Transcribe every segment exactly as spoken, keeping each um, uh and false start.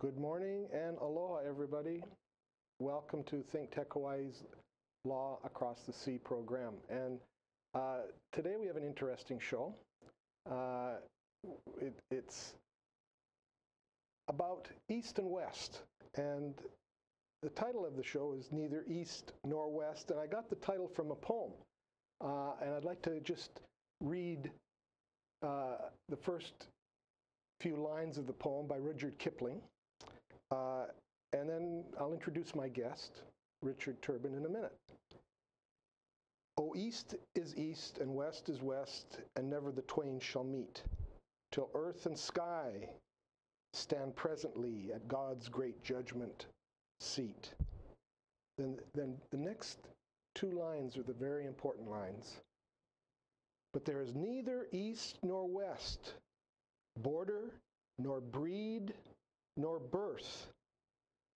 Good morning and aloha, everybody. Welcome to Think Tech Hawaii's Law Across the Sea program. And uh, today we have an interesting show. Uh, it, it's about East and West. And the title of the show is Neither East Nor West. And I got the title from a poem. Uh, and I'd like to just read uh, the first few lines of the poem by Rudyard Kipling. Uh, and then I'll introduce my guest, Richard Turbin, in a minute. O east is east, and west is west, and never the twain shall meet, till earth and sky stand presently at God's great judgment seat. Then, then the next two lines are the very important lines. But there is neither east nor west, border nor breed nor birth,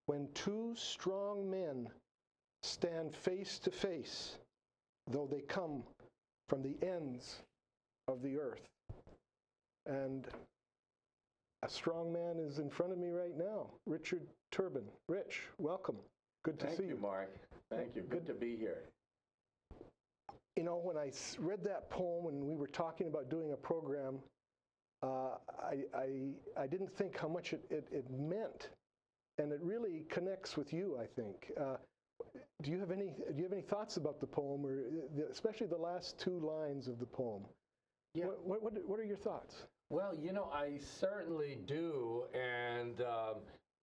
when two strong men stand face to face, though they come from the ends of the earth. And a strong man is in front of me right now, Richard Turbin. Rich, welcome. Good to Thank see you. Thank you, Mark. Thank you. Good to be here. You know, when I read that poem and we were talking about doing a program, uh, I, I, I didn't think how much it, it, it meant. And it really connects with you, I think. Uh, do you have any Do you have any thoughts about the poem, or the, especially the last two lines of the poem? Yeah. What What, what, what are your thoughts? Well, you know, I certainly do, and um,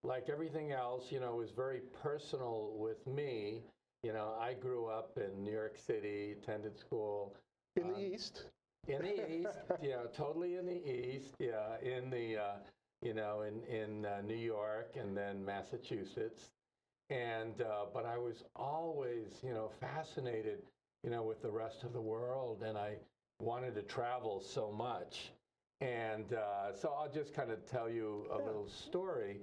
like everything else, you know, it was very personal with me. You know, I grew up in New York City, attended school in um, the East. In the East, you know, totally in the East. Yeah, in the. Uh, you know, in, in uh, New York and then Massachusetts. And, uh, but I was always, you know, fascinated, you know, with the rest of the world, and I wanted to travel so much. And uh, so I'll just kind of tell you a little story.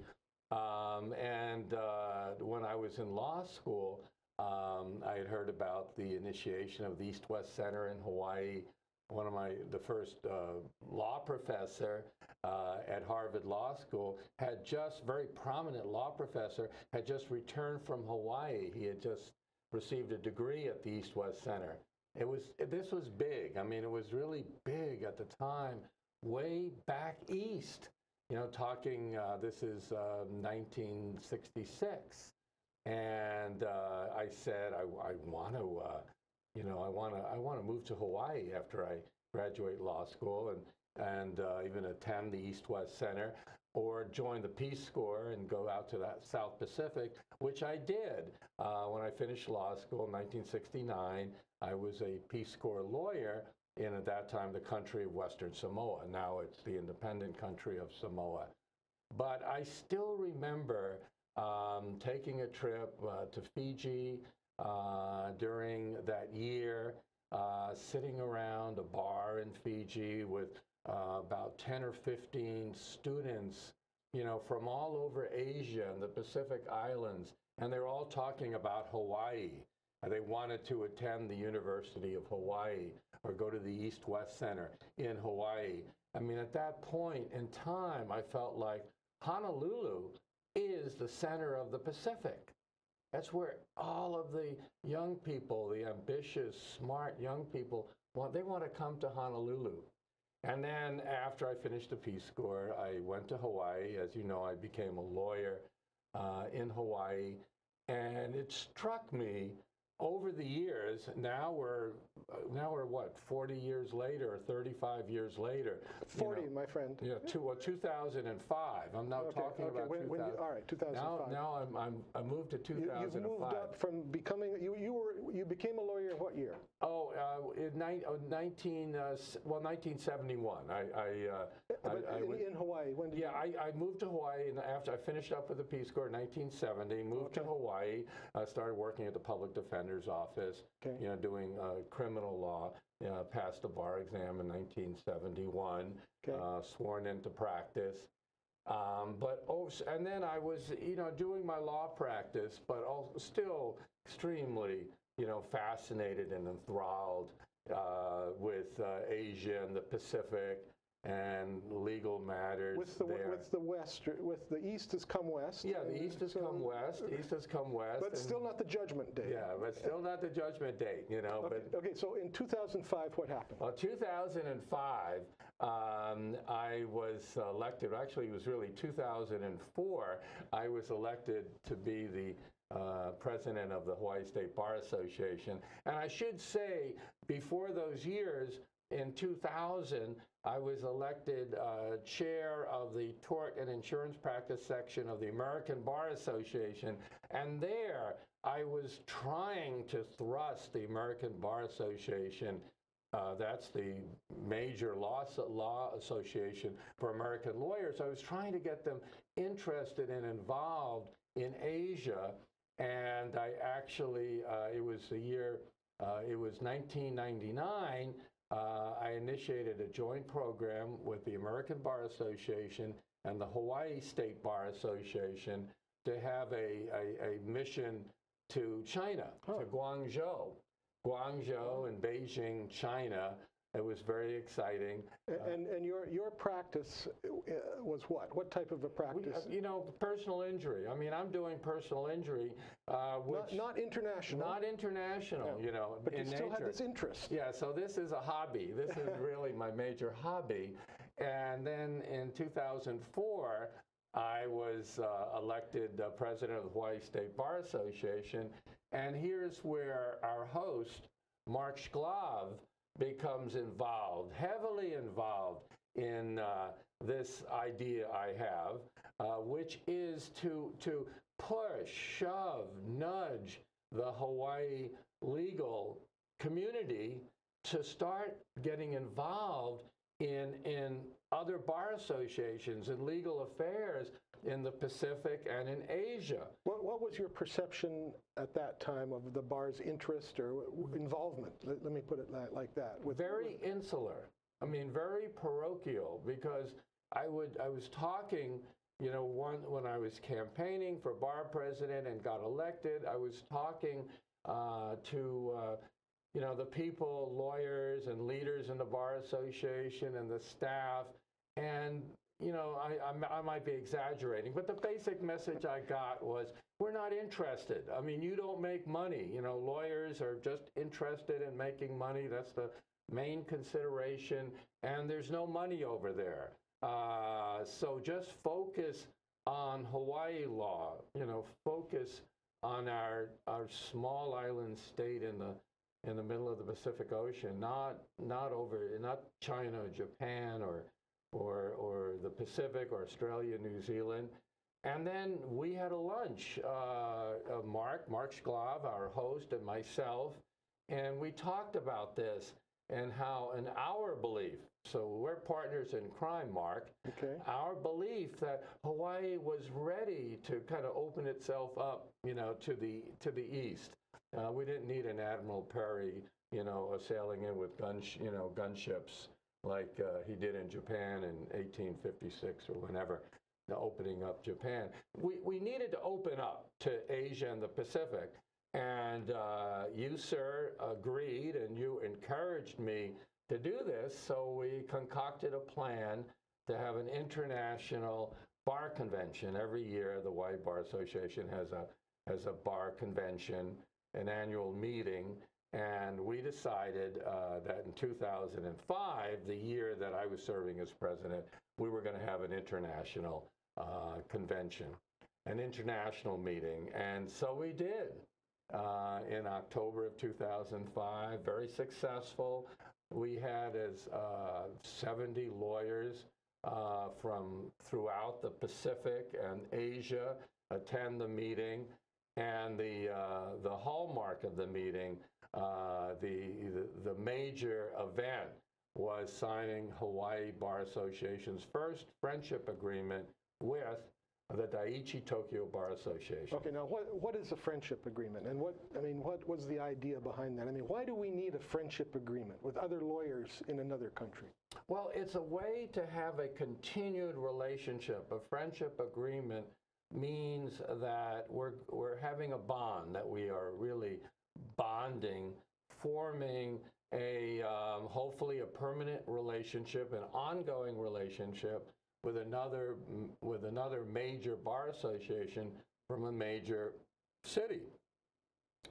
Um, and uh, when I was in law school, um, I had heard about the initiation of the East-West Center in Hawaii. One of my, the first uh, law professor uh, at Harvard Law School had just, very prominent law professor, had just returned from Hawaii. He had just received a degree at the East-West Center. It was, this was big. I mean, it was really big at the time, way back east. You know, talking, uh, this is uh, nineteen sixty-six. And uh, I said, I, I want to, uh, you know, I want to I want to move to Hawaii after I graduate law school, and and uh, even attend the East-West Center, or join the Peace Corps and go out to that South Pacific, which I did. Uh, when I finished law school in nineteen sixty-nine, I was a Peace Corps lawyer in, at that time, the country of Western Samoa. Now it's the independent country of Samoa. But I still remember um, taking a trip uh, to Fiji, Uh, during that year, uh, sitting around a bar in Fiji with uh, about ten or fifteen students, you know, from all over Asia and the Pacific Islands, and they're all talking about Hawaii. They wanted to attend the University of Hawaii or go to the East-West Center in Hawaii. I mean, at that point in time, I felt like Honolulu is the center of the Pacific. That's where all of the young people, the ambitious, smart young people, want, they want to come to Honolulu. And then after I finished the Peace Corps, I went to Hawaii. As you know, I became a lawyer uh, in Hawaii. And it struck me over the years, now we're, now we're what, forty years later or thirty-five years later. forty, you know, my friend. Yeah, two, well, two thousand five. I'm not okay, talking okay. about when, when you, all right, two thousand five. Now, now I'm, I'm, I moved to two thousand five. You, you've moved up from becoming, you, you, were, you became a lawyer in what year? Oh, uh, in nineteen, well, nineteen seventy-one. I, I, uh, but I, I in, was, in Hawaii, when did yeah, you? Yeah, I, I moved to Hawaii, and after I finished up with the Peace Corps in nineteen seventy, moved okay. to Hawaii, uh, started working at the Public Defender's Office, okay. you know, doing uh, criminal law. You know, passed the bar exam in nineteen seventy-one, okay. uh, sworn into practice. Um, but oh, and then I was, you know, doing my law practice, but also still extremely, you know, fascinated and enthralled uh, with uh, Asia and the Pacific. and legal matters with the there. with the West, with the East has come West. Yeah, the East has so, come West. East has come West. But and, still not the judgment date. Yeah, but still not the judgment date. You know. Okay. But okay. So in two thousand five, what happened? Well, two thousand five, um, I was elected. Actually, it was really two thousand four. I was elected to be the Uh, president of the Hawaii State Bar Association. And I should say, before those years, in two thousand, I was elected uh, chair of the tort and insurance practice section of the American Bar Association. And there, I was trying to thrust the American Bar Association. Uh, that's the major law, law association for American lawyers. I was trying to get them interested and involved in Asia, and I actually, uh, it was the year, uh, it was nineteen ninety-nine, uh, I initiated a joint program with the American Bar Association and the Hawaii State Bar Association to have a, a, a mission to China, oh. to Guangzhou. Guangzhou and Beijing, China. It was very exciting. And, uh, and, and your, your practice was what? What type of a practice? We, you know, personal injury. I mean, I'm doing personal injury. Uh, which, not, not international. Not international, yeah. you know, But in you still nature. had this interest. Yeah, so this is a hobby. This is really my major hobby. And then in two thousand four, I was uh, elected uh, president of the Hawaii State Bar Association. And here's where our host, Mark Shklov, becomes involved, heavily involved in uh, this idea I have, uh, which is to, to push, shove, nudge the Hawaii legal community to start getting involved in, in other bar associations and legal affairs in the Pacific and in Asia. What, what was your perception at that time of the bar's interest or involvement? Let, let me put it like that. With, very with, insular. I mean, very parochial, because I, would, I was talking, you know, one, when I was campaigning for bar president and got elected, I was talking uh, to uh, you know, the people, lawyers and leaders in the Bar Association and the staff. And, you know, I, I, I might be exaggerating, but the basic message I got was, we're not interested. I mean, you don't make money. You know, lawyers are just interested in making money. That's the main consideration. And there's no money over there. Uh, so just focus on Hawaii law, you know, focus on our, our small island state in the in the middle of the Pacific Ocean, not not over, not China or Japan or or or the Pacific or Australia, New Zealand. And then we had a lunch, uh, Mark, Mark Shklov, our host, and myself, and we talked about this and how, in our belief, so we're partners in crime, Mark, okay. our belief that Hawaii was ready to kind of open itself up, you know, to the to the east. Uh, we didn't need an Admiral Perry, you know, sailing in with gun, you know, gunships like uh, he did in Japan in eighteen fifty-six or whenever, opening up Japan. We we needed to open up to Asia and the Pacific, and uh, you, sir, agreed, and you encouraged me to do this. So we concocted a plan to have an international bar convention every year. The Hawaii Bar Association has a has a bar convention, an annual meeting, and we decided uh, that in two thousand five, the year that I was serving as president, we were going to have an international uh, convention, an international meeting, and so we did uh, in October of two thousand five, very successful. We had as uh, seventy lawyers uh, from throughout the Pacific and Asia attend the meeting. And the, uh, the hallmark of the meeting, uh, the, the major event, was signing Hawaii Bar Association's first friendship agreement with the Daiichi Tokyo Bar Association. Okay, now what, what is a friendship agreement? And what, I mean, what was the idea behind that? I mean, why do we need a friendship agreement with other lawyers in another country? Well, it's a way to have a continued relationship. A friendship agreement means that we're, we're having a bond, that we are really bonding forming a um, hopefully a permanent relationship, an ongoing relationship with another with another major bar association from a major city.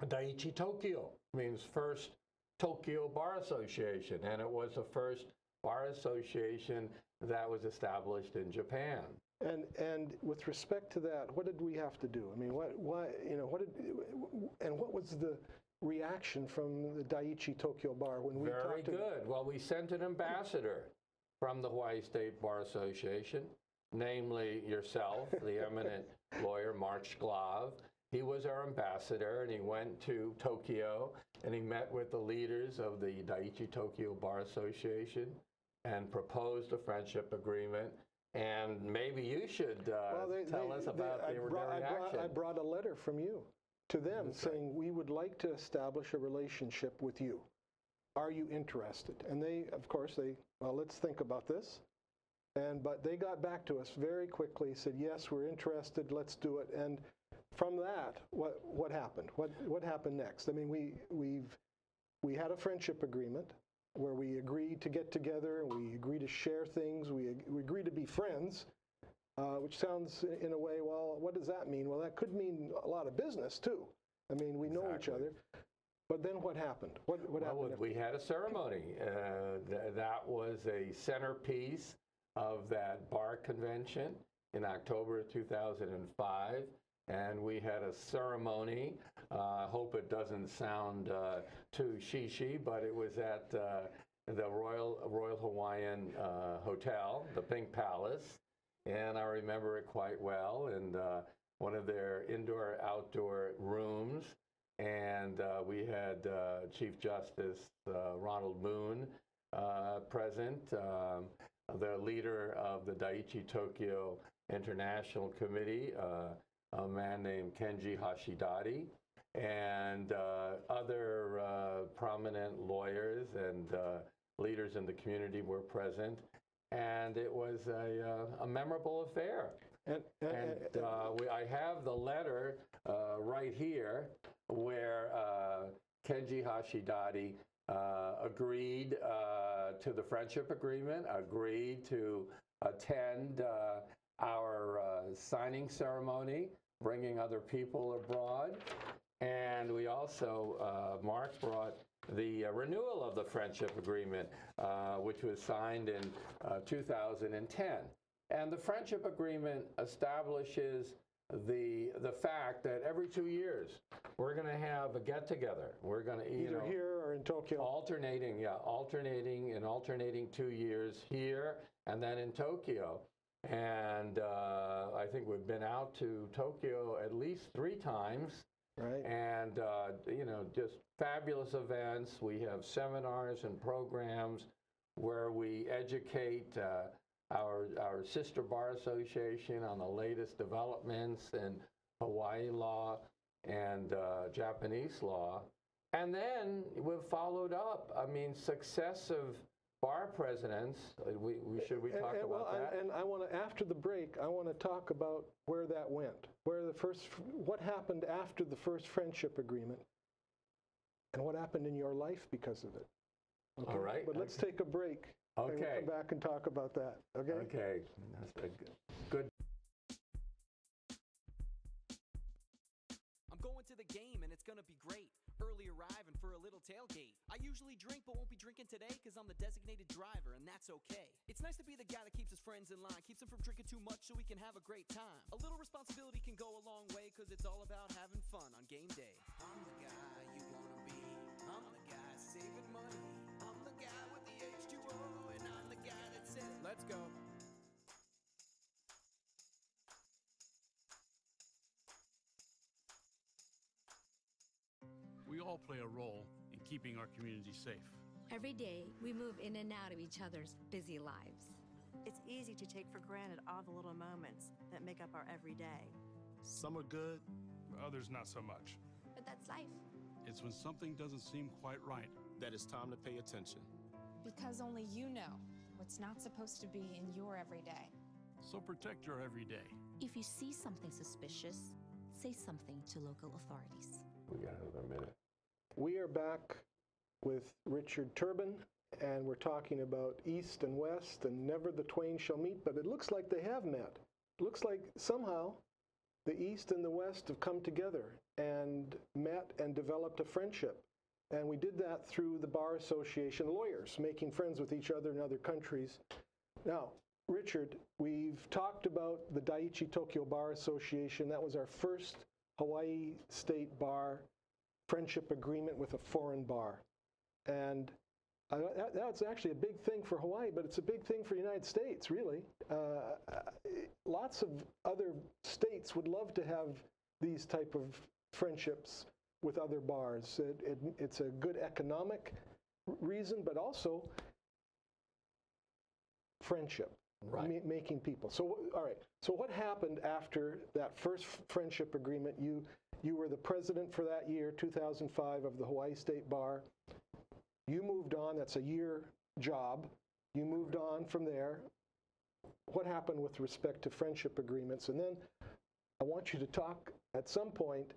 Daiichi Tokyo means first Tokyo Bar Association, and it was the first bar association that was established in Japan. And and with respect to that, what did we have to do? I mean, what why you know what did and what was the reaction from the Daiichi Tokyo Bar when we Very talked to Very good. Well, we sent an ambassador from the Hawaii State Bar Association, namely yourself, the eminent lawyer Mark Shklov. He was our ambassador, and he went to Tokyo, and he met with the leaders of the Daiichi Tokyo Bar Association and proposed a friendship agreement. And maybe you should uh, well, they, tell they, us about they, the, I brought, their reaction. I brought, I brought a letter from you to them That's saying, right. we would like to establish a relationship with you. Are you interested? And they, of course, they, well, let's think about this. And but they got back to us very quickly, said, yes, we're interested, let's do it. And from that, what what happened? What what happened next? I mean, we we've we had a friendship agreement where we agreed to get together, we agreed to share things, we, ag we agreed to be friends, uh, which sounds in a way, well, what does that mean? Well, that could mean a lot of business too. I mean, we exactly. know each other. But then what happened? What what well, happened? We had a ceremony. Uh, th that was a centerpiece of that bar convention in October of two thousand five. And we had a ceremony. I uh, hope it doesn't sound uh, too shishi, but it was at uh, the Royal Royal Hawaiian uh, Hotel, the Pink Palace, and I remember it quite well. And uh, one of their indoor-outdoor rooms, and uh, we had uh, Chief Justice uh, Ronald Moon uh, present, um, the leader of the Daiichi Tokyo International Committee. Uh, a man named Kenji Hashidate, and uh, other uh, prominent lawyers and uh, leaders in the community were present. And it was a, uh, a memorable affair. And, and, and, and uh, we, I have the letter uh, right here where uh, Kenji Hashidate uh, agreed uh, to the friendship agreement, agreed to attend uh, our uh, signing ceremony, bringing other people abroad. And we also, uh, Mark brought the uh, renewal of the friendship agreement, uh, which was signed in uh, two thousand ten. And the friendship agreement establishes the the fact that every two years we're going to have a get-together. We're going to, you know, either here or in Tokyo. Alternating, yeah, alternating and alternating two years here and then in Tokyo. And uh, I think we've been out to Tokyo at least three times. Right. And, uh, you know, just fabulous events. We have seminars and programs where we educate uh, our, our sister bar association on the latest developments in Hawaii law and uh, Japanese law. And then we've followed up, I mean, successive bar presidents, we, we, should we talk and, and about well, that? I, and I want to, after the break, I want to talk about where that went, where the first, what happened after the first friendship agreement, and what happened in your life because of it. Okay? All right. But let's okay. take a break. Okay. And we'll come back and talk about that. Okay. Okay. That's good. Good. I'm going to the game, and it's going to be great. Early arrive and for a little tailgate. I usually drink but won't be drinking today because I'm the designated driver, and that's okay. It's nice to be the guy that keeps his friends in line, keeps them from drinking too much so we can have a great time. A little responsibility can go a long way because it's all about having fun on game day. I'm the guy you want to be. I'm the guy saving money. I'm the guy with the H two O, and I'm the guy that says, let's go. We all play a role in keeping our community safe. Every day, we move in and out of each other's busy lives. It's easy to take for granted all the little moments that make up our everyday. Some are good, others not so much. But that's life. It's when something doesn't seem quite right that it's time to pay attention. Because only you know what's not supposed to be in your everyday. So protect your everyday. If you see something suspicious, say something to local authorities. We got another minute. We are back with Richard Turbin, and we're talking about East and West and never the twain shall meet, but it looks like they have met. It looks like somehow the East and the West have come together and met and developed a friendship. And we did that through the Bar Association lawyers, making friends with each other in other countries. Now, Richard, we've talked about the Daiichi Tokyo Bar Association. That was our first Hawaii State Bar friendship agreement with a foreign bar. And uh, that's actually a big thing for Hawaii, but it's a big thing for the United States, really. Uh, lots of other states would love to have these type of friendships with other bars. It, it, it's a good economic reason, but also friendship, right. ma making people. So, all right, so what happened after that first friendship agreement? You, you were the president for that year, two thousand five, of the Hawaii State Bar. You moved on. That's a year job. You moved on from there. What happened with respect to friendship agreements? And then I want you to talk at some point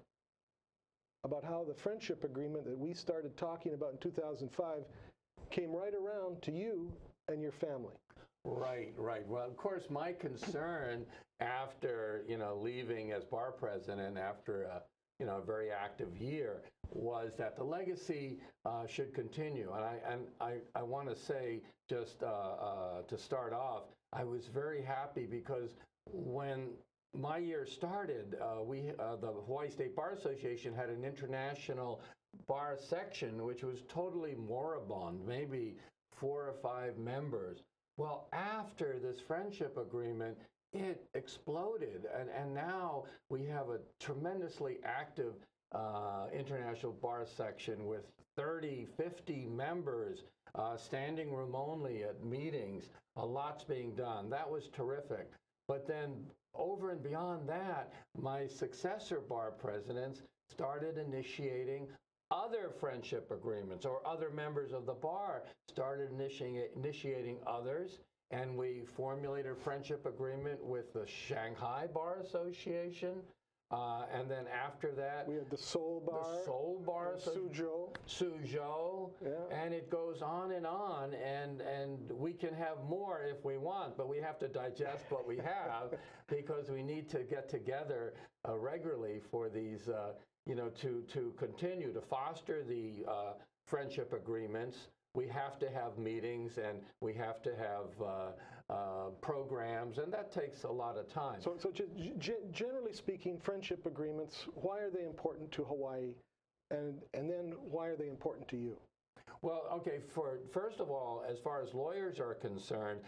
about how the friendship agreement that we started talking about in two thousand five came right around to you and your family. Right, right. Well, of course, my concern after, you know, leaving as bar president after a, you know, a very active year was that the legacy uh, should continue. And I, and I, I want to say, just uh, uh, to start off, I was very happy because when my year started, uh, we, uh, the Hawaii State Bar Association had an international bar section, which was totally moribund, maybe four or five members. Well, after this friendship agreement, it exploded. And, and now we have a tremendously active uh, international bar section with thirty, fifty members, uh, standing room only at meetings. A lot's being done. That was terrific. But then over and beyond that, my successor bar presidents started initiating other friendship agreements, or other members of the bar started initi initiating others. And we formulated a friendship agreement with the Shanghai Bar Association. Uh, and then after that, we had the Seoul Bar, the Seoul Bar, Suzhou, Suzhou, yeah. And it goes on and on. And and we can have more if we want, but we have to digest what we have because we need to get together uh, regularly for these, uh, you know, to to continue to foster the uh, friendship agreements. We have to have meetings, and we have to have uh, uh, programs, and that takes a lot of time. So, so generally speaking, friendship agreements, why are they important to Hawaii, and, and then why are they important to you? Well, okay, for, first of all, as far as lawyers are concerned,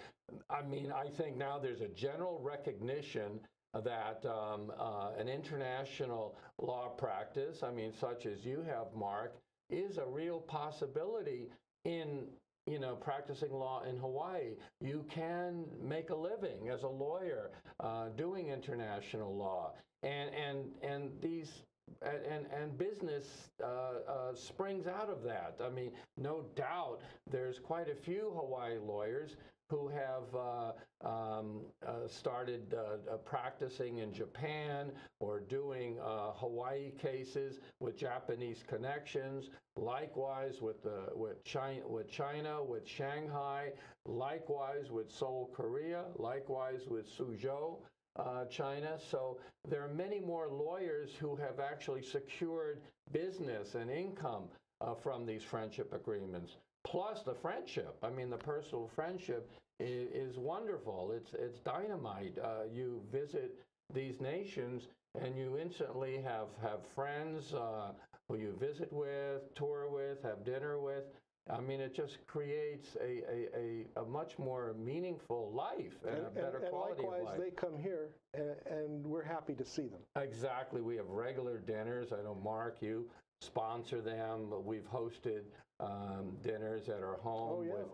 I mean, I think now there's a general recognition that um, uh, an international law practice, I mean, such as you have, Mark, is a real possibility. In, you know, practicing law in Hawaii, you can make a living as a lawyer uh, doing international law, and and and these and and business uh, uh, springs out of that. I mean, no doubt, there's quite a few Hawaii lawyers who have uh, um, uh, started uh, uh, practicing in Japan or doing uh, Hawaii cases with Japanese connections. Likewise with the with China, with China, with Shanghai. Likewise with Seoul, Korea. Likewise with Suzhou, uh, China. So there are many more lawyers who have actually secured business and income uh, from these friendship agreements. Plus the friendship. I mean, the personal friendship is, is wonderful. It's it's dynamite. Uh, you visit these nations, and you instantly have have friends uh, who you visit with, tour with, have dinner with. I mean, it just creates a a, a, a much more meaningful life and, and a better and, and quality likewise, of life. They come here, and, and we're happy to see them. Exactly. We have regular dinners. I know, Mark, you sponsor them. We've hosted um, dinners at our home. Oh, yeah. With,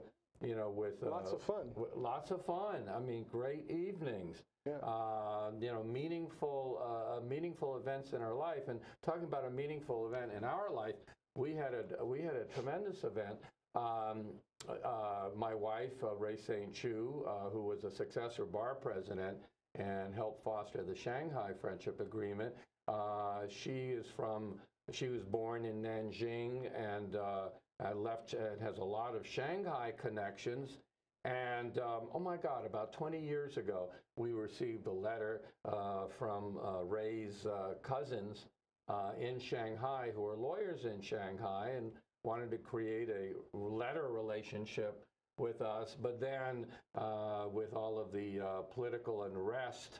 you know, with uh, lots of fun. Lots of fun. I mean, great evenings. Yeah. Uh, you know, meaningful, uh, meaningful events in our life. And talking about a meaningful event in our life, we had a we had a tremendous event. Um, uh, my wife, uh, Ray Saint-Chu, uh, who was a successor bar president and helped foster the Shanghai Friendship Agreement. Uh, she is from She was born in Nanjing and uh, left and has a lot of Shanghai connections. And um, oh my God, about twenty years ago, we received a letter uh, from uh, Ray's uh, cousins uh, in Shanghai, who are lawyers in Shanghai, and wanted to create a letter relationship with us. But then uh, with all of the uh, political unrest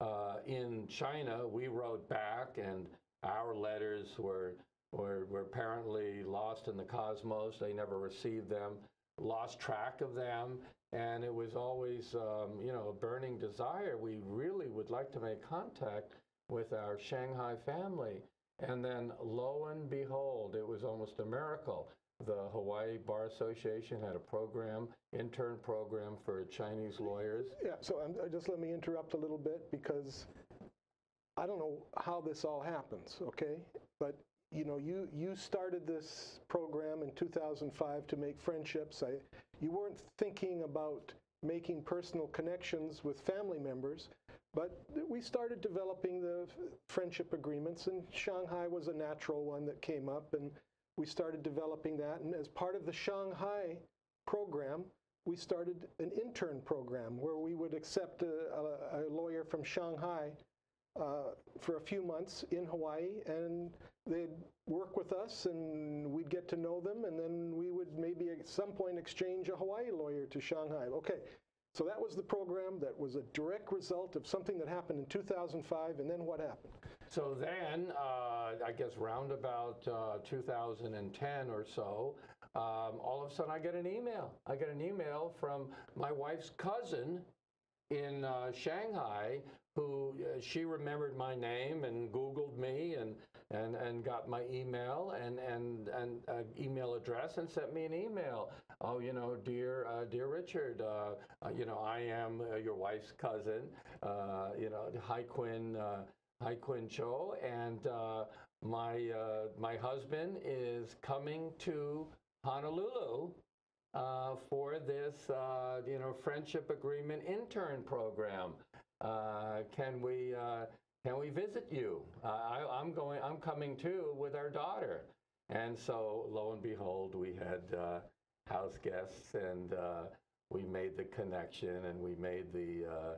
uh, in China, we wrote back, and our letters were, were, were apparently lost in the cosmos. They never received them, lost track of them. And it was always, um, you know, a burning desire. We really would like to make contact with our Shanghai family. And then lo and behold, it was almost a miracle. The Hawaii Bar Association had a program, intern program for Chinese lawyers. Yeah, so um, just let me interrupt a little bit, because I don't know how this all happens, okay? But you know, you, you started this program in two thousand five to make friendships. I, you weren't thinking about making personal connections with family members, but we started developing the friendship agreements, and Shanghai was a natural one that came up, and we started developing that. And as part of the Shanghai program, we started an intern program where we would accept a, a, a lawyer from Shanghai Uh, for a few months in Hawaii, and they'd work with us, and we'd get to know them, and then we would maybe at some point exchange a Hawaii lawyer to Shanghai. Okay, so that was the program. That was a direct result of something that happened in two thousand five, and then what happened? So then, uh, I guess round about uh, two thousand ten or so, um, all of a sudden I get an email. I get an email from my wife's cousin in uh, Shanghai, who uh, she remembered my name and Googled me and and and got my email and and and uh, email address and sent me an email. Oh, you know, dear uh, dear Richard, uh, uh, you know, I am uh, your wife's cousin. Uh, you know, hi Quinn, uh, hi Quinn Cho, and uh, my uh, my husband is coming to Honolulu Uh, for this, uh, you know, friendship agreement intern program. Uh, can we uh, can we visit you? Uh, I, I'm going. I'm coming too with our daughter. And so, lo and behold, we had uh, house guests, and uh, we made the connection, and we made the, uh,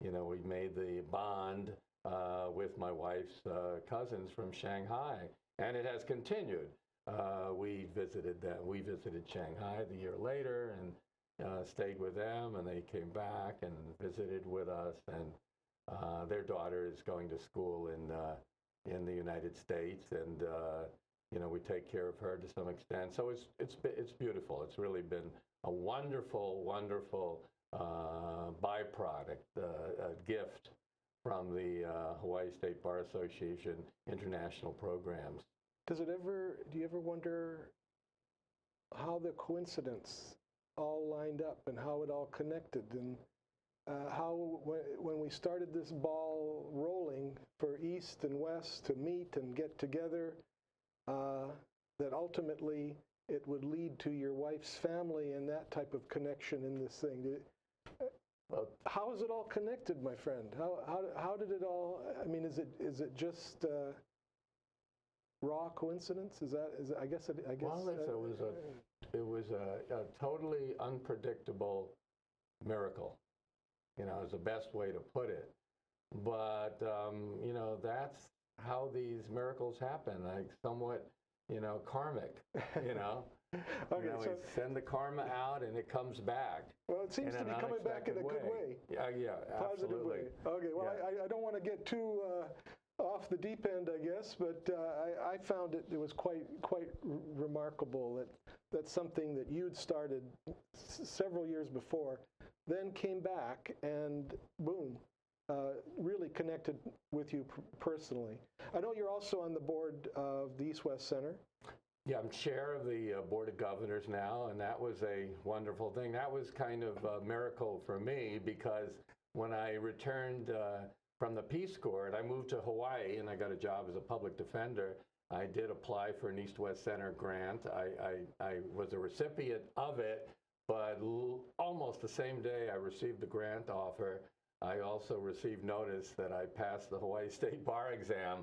you know, we made the bond uh, with my wife's uh, cousins from Shanghai, and it has continued. Uh, we visited them. We visited Shanghai the year later and uh, stayed with them, and they came back and visited with us. And uh, their daughter is going to school in uh, in the United States, and uh, you know, we take care of her to some extent. So it's it's it's beautiful. It's really been a wonderful, wonderful uh, byproduct, uh, a gift from the uh, Hawaii State Bar Association international programs. Does it ever, do you ever wonder how the coincidence all lined up and how it all connected, and uh, how when we started this ball rolling for East and West to meet and get together, uh, that ultimately it would lead to your wife's family and that type of connection in this thing? How is it all connected, my friend? How, how, how did it all, I mean, is it, is it just... Uh, raw coincidence? Is that? Is, I guess. It, I guess. Well, it was a, it was a, a totally unpredictable miracle. You know, is the best way to put it. But um, you know, that's how these miracles happen. Like somewhat, you know, karmic. You know, okay, you know, so we send the karma out and it comes back. Well, it seems to be coming back in a way. good way. Yeah, yeah, positive absolutely. way. Okay. Well, yeah. I, I don't want to get too. Uh, off the deep end, I guess, but uh, I, I found it, it was quite quite remarkable that that's something that you'd started s several years before, then came back and boom, uh, really connected with you pr personally. I know you're also on the board of the East-West Center. Yeah, I'm chair of the uh, Board of Governors now, and that was a wonderful thing. That was kind of a miracle for me, because when I returned uh, from the Peace Corps, and I moved to Hawaii, and I got a job as a public defender. I did apply for an East-West Center grant. I, I, I was a recipient of it, but l almost the same day I received the grant offer, I also received notice that I passed the Hawaii State Bar exam.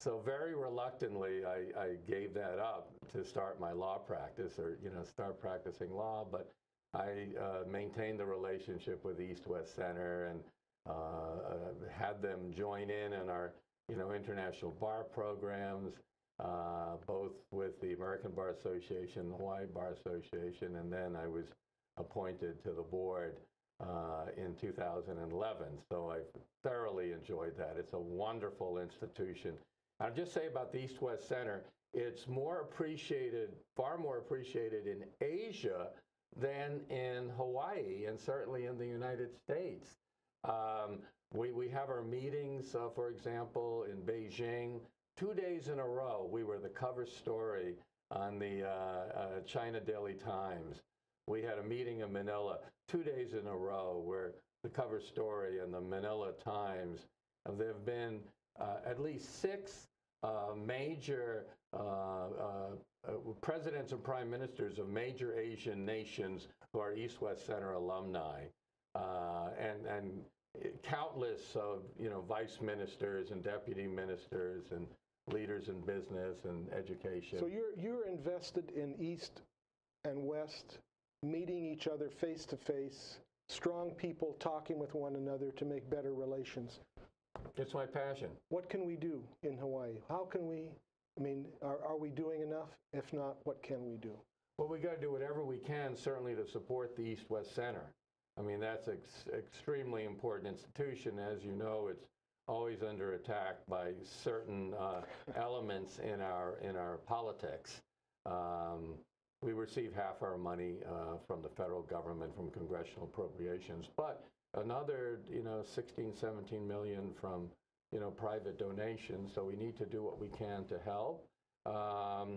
So very reluctantly, I, I gave that up to start my law practice, or you know, start practicing law. But I uh, maintained the relationship with the East-West Center and uh, had them join in in our you know international bar programs, uh, both with the American Bar Association, the Hawaii Bar Association, and then I was appointed to the board uh, in two thousand eleven. So I thoroughly enjoyed that. It's a wonderful institution. I'll just say about the East-West Center, it's more appreciated, far more appreciated in Asia than in Hawaii, and certainly in the United States. Um, we, we have our meetings, uh, for example, in Beijing. Two days in a row, we were the cover story on the uh, uh, China Daily Times. We had a meeting in Manila, two days in a row, where the cover story in the Manila Times. There have been Uh, at least six uh, major uh, uh, presidents and prime ministers of major Asian nations who are East-West Center alumni, uh, and and countless of you know vice ministers and deputy ministers and leaders in business and education. So you're you're invested in East and West meeting each other face to face, strong people talking with one another to make better relations. It's my passion. What can we do in Hawaii? How can we, I mean, are, are we doing enough? If not, what can we do? Well, we got to do whatever we can, certainly, to support the East-West Center. I mean, that's an ex extremely important institution. As you know, it's always under attack by certain uh, elements in our, in our politics. Um, we receive half our money uh, from the federal government, from congressional appropriations, but another, you know, sixteen, seventeen million from, you know, private donations. So we need to do what we can to help. Um,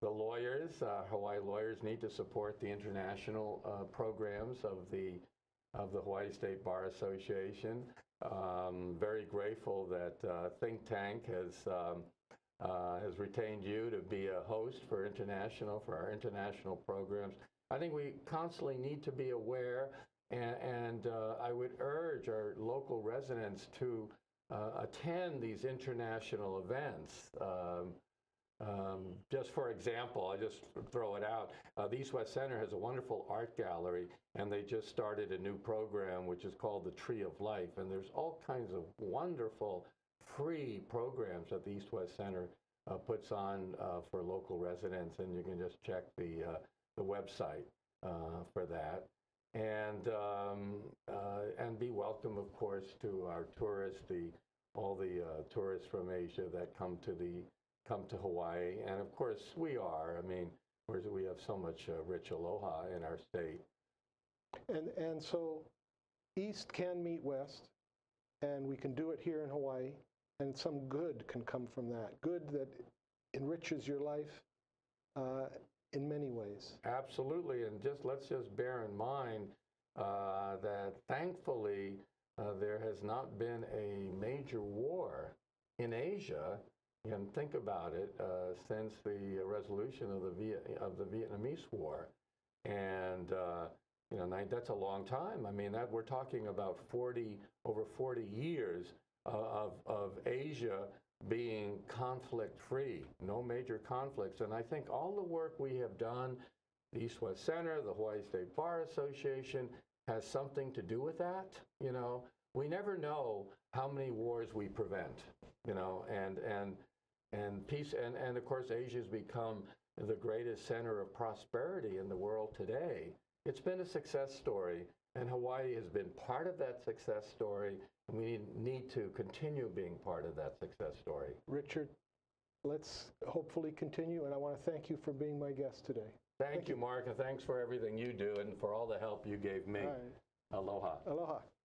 the lawyers, uh, Hawaii lawyers, need to support the international uh, programs of the of the Hawaii State Bar Association. Um, very grateful that uh, Think Tank has um, uh, has retained you to be a host for international for our international programs. I think we constantly need to be aware. And, and uh, I would urge our local residents to uh, attend these international events. Um, um, just for example, I'll just throw it out. Uh, the East-West Center has a wonderful art gallery, and they just started a new program, which is called the Tree of Life. And there's all kinds of wonderful free programs that the East-West Center uh, puts on uh, for local residents. And you can just check the, uh, the website uh, for that. And um, uh, and be welcome, of course, to our tourists, the all the uh, tourists from Asia that come to the come to Hawaii. And of course, we are. I mean, we have so much uh, rich aloha in our state. And and so, East can meet West, and we can do it here in Hawaii. And some good can come from that. Good that enriches your life. Uh, in many ways. Absolutely, and just let's just bear in mind uh, that thankfully uh, there has not been a major war in Asia, and think about it, uh, since the resolution of the, Viet of the Vietnamese War. And uh, you know, that's a long time. I mean, that we're talking about forty, over forty years of, of Asia being conflict-free, no major conflicts. And I think all the work we have done, the East-West Center, the Hawaii State Bar Association, has something to do with that. You know, we never know how many wars we prevent, you know, and, and, and peace. And, and of course, Asia's become the greatest center of prosperity in the world today. It's been a success story, and Hawaii has been part of that success story. We need to continue being part of that success story. Richard, let's hopefully continue, and I want to thank you for being my guest today. Thank, thank you, you, Mark, and thanks for everything you do and for all the help you gave me. Right. Aloha. Aloha.